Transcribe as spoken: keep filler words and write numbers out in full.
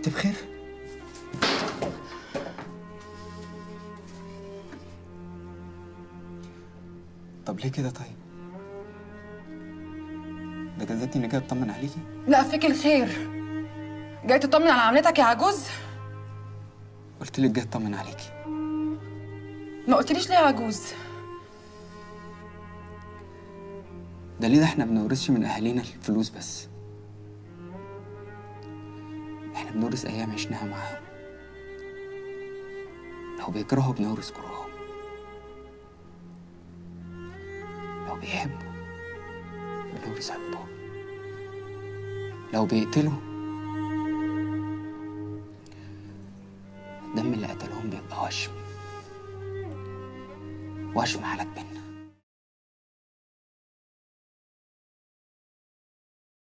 انت بخير؟ طب ليه كده طيب؟ ده جازتني اني جاي اطمن عليكي؟ لا فيك الخير. جاي تطمن على عملتك يا عجوز؟ قلت لك جاي اطمن عليكي. ما قلتليش ليه يا عجوز؟ ده ليه؟ ده احنا بنورثش من اهالينا الفلوس بس، احنا بنورث ايام عشناها معاهم، لو بيكرهوا بنورث كرههم، لو بيحبوا بنورث حبهم، لو بيقتلوا الدم اللي قتلهم بيبقى وشم، وشم على الجنة.